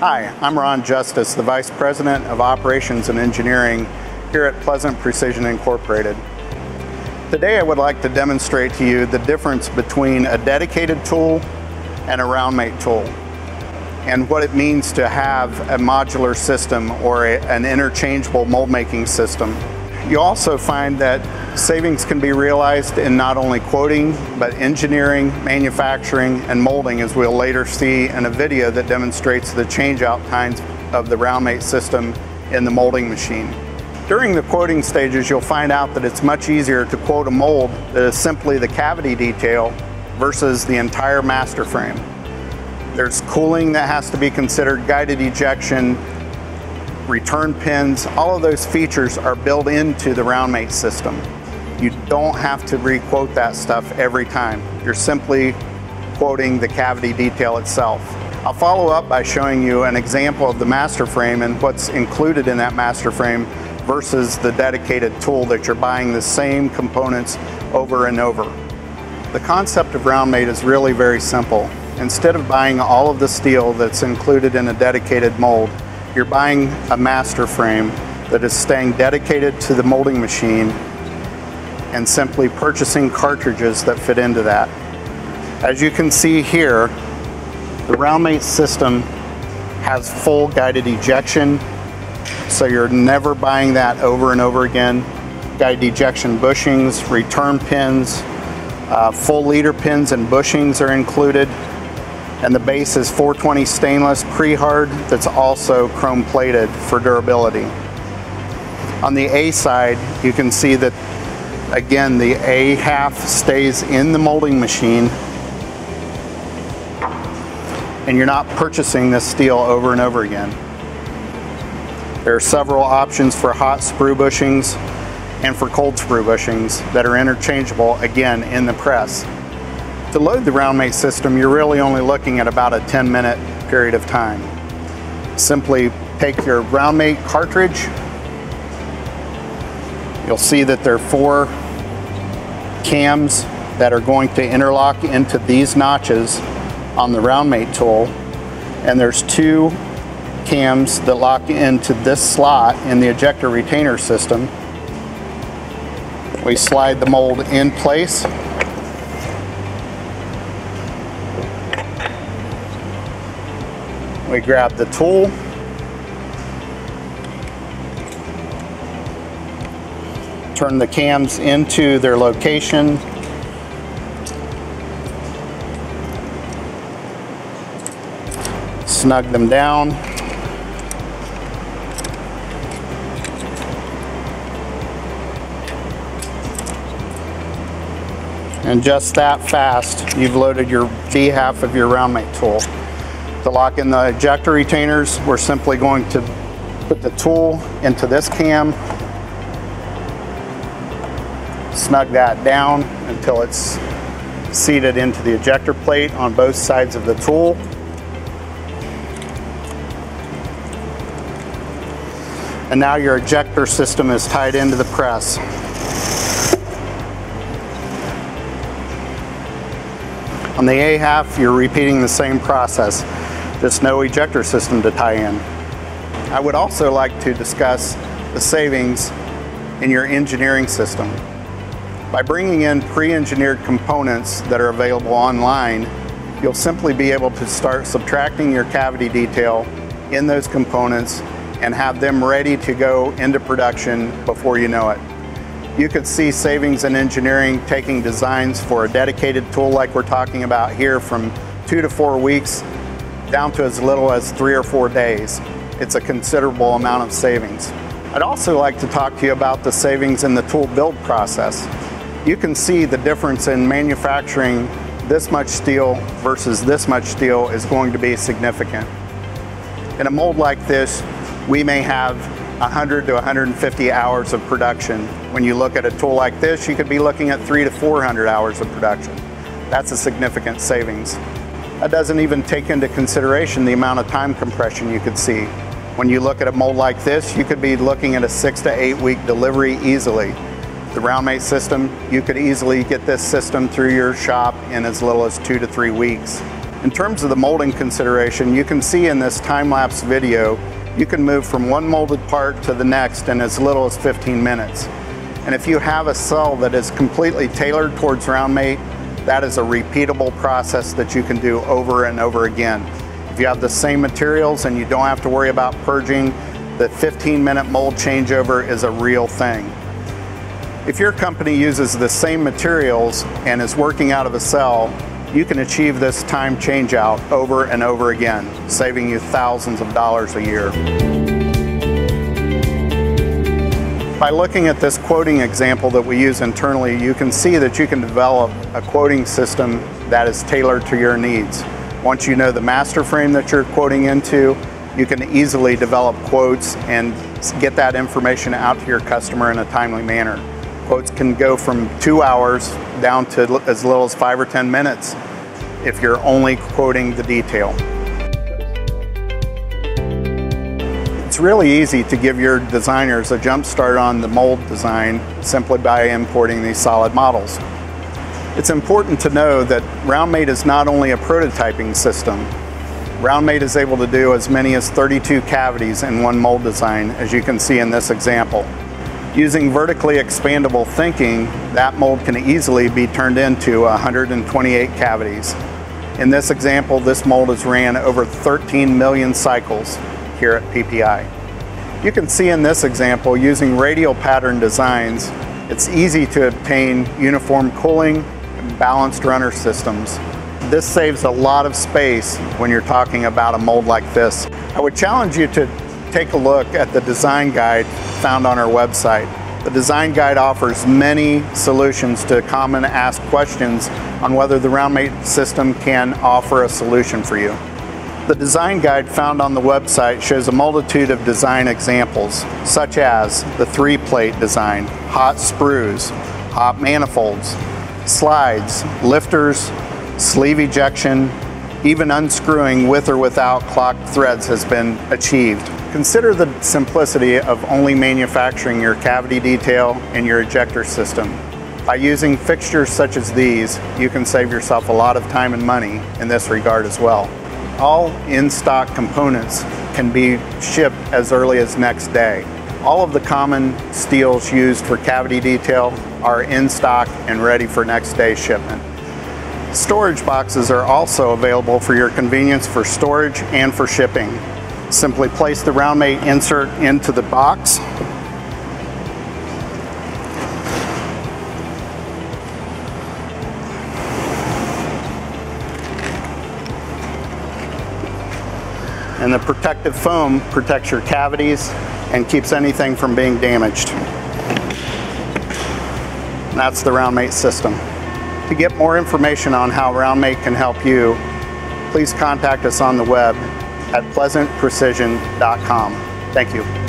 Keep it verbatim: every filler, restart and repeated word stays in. Hi, I'm Ron Justice, the Vice President of Operations and Engineering here at Pleasant Precision Incorporated. Today I would like to demonstrate to you the difference between a dedicated tool and a RoundMate tool, and what it means to have a modular system or a, an interchangeable mold making system. You also find that savings can be realized in not only quoting, but engineering, manufacturing, and molding, as we'll later see in a video that demonstrates the change-out times of the RoundMate system in the molding machine. During the quoting stages, you'll find out that it's much easier to quote a mold that is simply the cavity detail versus the entire master frame. There's cooling that has to be considered, guided ejection, return pins, all of those features are built into the RoundMate system. You don't have to re-quote that stuff every time. You're simply quoting the cavity detail itself. I'll follow up by showing you an example of the master frame and what's included in that master frame versus the dedicated tool that you're buying the same components over and over. The concept of RoundMate is really very simple. Instead of buying all of the steel that's included in a dedicated mold, you're buying a master frame that is staying dedicated to the molding machine and simply purchasing cartridges that fit into that. As you can see here, the RoundMate system has full guided ejection, so you're never buying that over and over again. Guided ejection bushings, return pins, uh, full leader pins and bushings are included. And the base is four twenty stainless pre-hard that's also chrome plated for durability. On the A side, you can see that again the A half stays in the molding machine, and you're not purchasing this steel over and over again. There are several options for hot sprue bushings and for cold sprue bushings that are interchangeable again in the press. To load the RoundMate system, you're really only looking at about a ten minute period of time. Simply take your RoundMate cartridge. You'll see that there are four cams that are going to interlock into these notches on the RoundMate tool, and there's two cams that lock into this slot in the ejector retainer system. We slide the mold in place. We grab the tool, turn the cams into their location, snug them down, and just that fast, you've loaded your B half of your RoundMate tool. To lock in the ejector retainers, we're simply going to put the tool into this cam, snug that down until it's seated into the ejector plate on both sides of the tool. And now your ejector system is tied into the press. On the A half, you're repeating the same process. Just no ejector system to tie in. I would also like to discuss the savings in your engineering system. By bringing in pre-engineered components that are available online, you'll simply be able to start subtracting your cavity detail in those components and have them ready to go into production before you know it. You could see savings in engineering taking designs for a dedicated tool like we're talking about here from two to four weeks down to as little as three or four days. It's a considerable amount of savings. I'd also like to talk to you about the savings in the tool build process. You can see the difference in manufacturing this much steel versus this much steel is going to be significant. In a mold like this, we may have one hundred to one hundred fifty hours of production. When you look at a tool like this, you could be looking at three to four hundred hours of production. That's a significant savings. That doesn't even take into consideration the amount of time compression you could see. When you look at a mold like this, you could be looking at a six to eight week delivery easily. The RoundMate system, you could easily get this system through your shop in as little as two to three weeks. In terms of the molding consideration, you can see in this time-lapse video, you can move from one molded part to the next in as little as fifteen minutes. And if you have a cell that is completely tailored towards RoundMate, that is a repeatable process that you can do over and over again. If you have the same materials and you don't have to worry about purging, the fifteen minute mold changeover is a real thing. If your company uses the same materials and is working out of a cell, you can achieve this time changeout over and over again, saving you thousands of dollars a year. By looking at this quoting example that we use internally, you can see that you can develop a quoting system that is tailored to your needs. Once you know the master frame that you're quoting into, you can easily develop quotes and get that information out to your customer in a timely manner. Quotes can go from two hours down to as little as five or ten minutes if you're only quoting the detail. It's really easy to give your designers a jump start on the mold design simply by importing these solid models. It's important to know that RoundMate is not only a prototyping system. RoundMate is able to do as many as thirty-two cavities in one mold design, as you can see in this example. Using vertically expandable thinking, that mold can easily be turned into one hundred twenty-eight cavities. In this example, this mold has ran over thirteen million cycles here at P P I. You can see in this example, using radial pattern designs, it's easy to obtain uniform cooling and balanced runner systems. This saves a lot of space when you're talking about a mold like this. I would challenge you to take a look at the design guide found on our website. The design guide offers many solutions to common asked questions on whether the RoundMate system can offer a solution for you. The design guide found on the website shows a multitude of design examples, such as the three-plate design, hot sprues, hot manifolds, slides, lifters, sleeve ejection, even unscrewing with or without clocked threads has been achieved. Consider the simplicity of only manufacturing your cavity detail and your ejector system. By using fixtures such as these, you can save yourself a lot of time and money in this regard as well. All in-stock components can be shipped as early as next day. All of the common steels used for cavity detail are in stock and ready for next day shipment. Storage boxes are also available for your convenience for storage and for shipping. Simply place the RoundMate insert into the box. And the protective foam protects your cavities and keeps anything from being damaged. And that's the RoundMate system. To get more information on how RoundMate can help you, please contact us on the web at pleasant precision dot com. Thank you.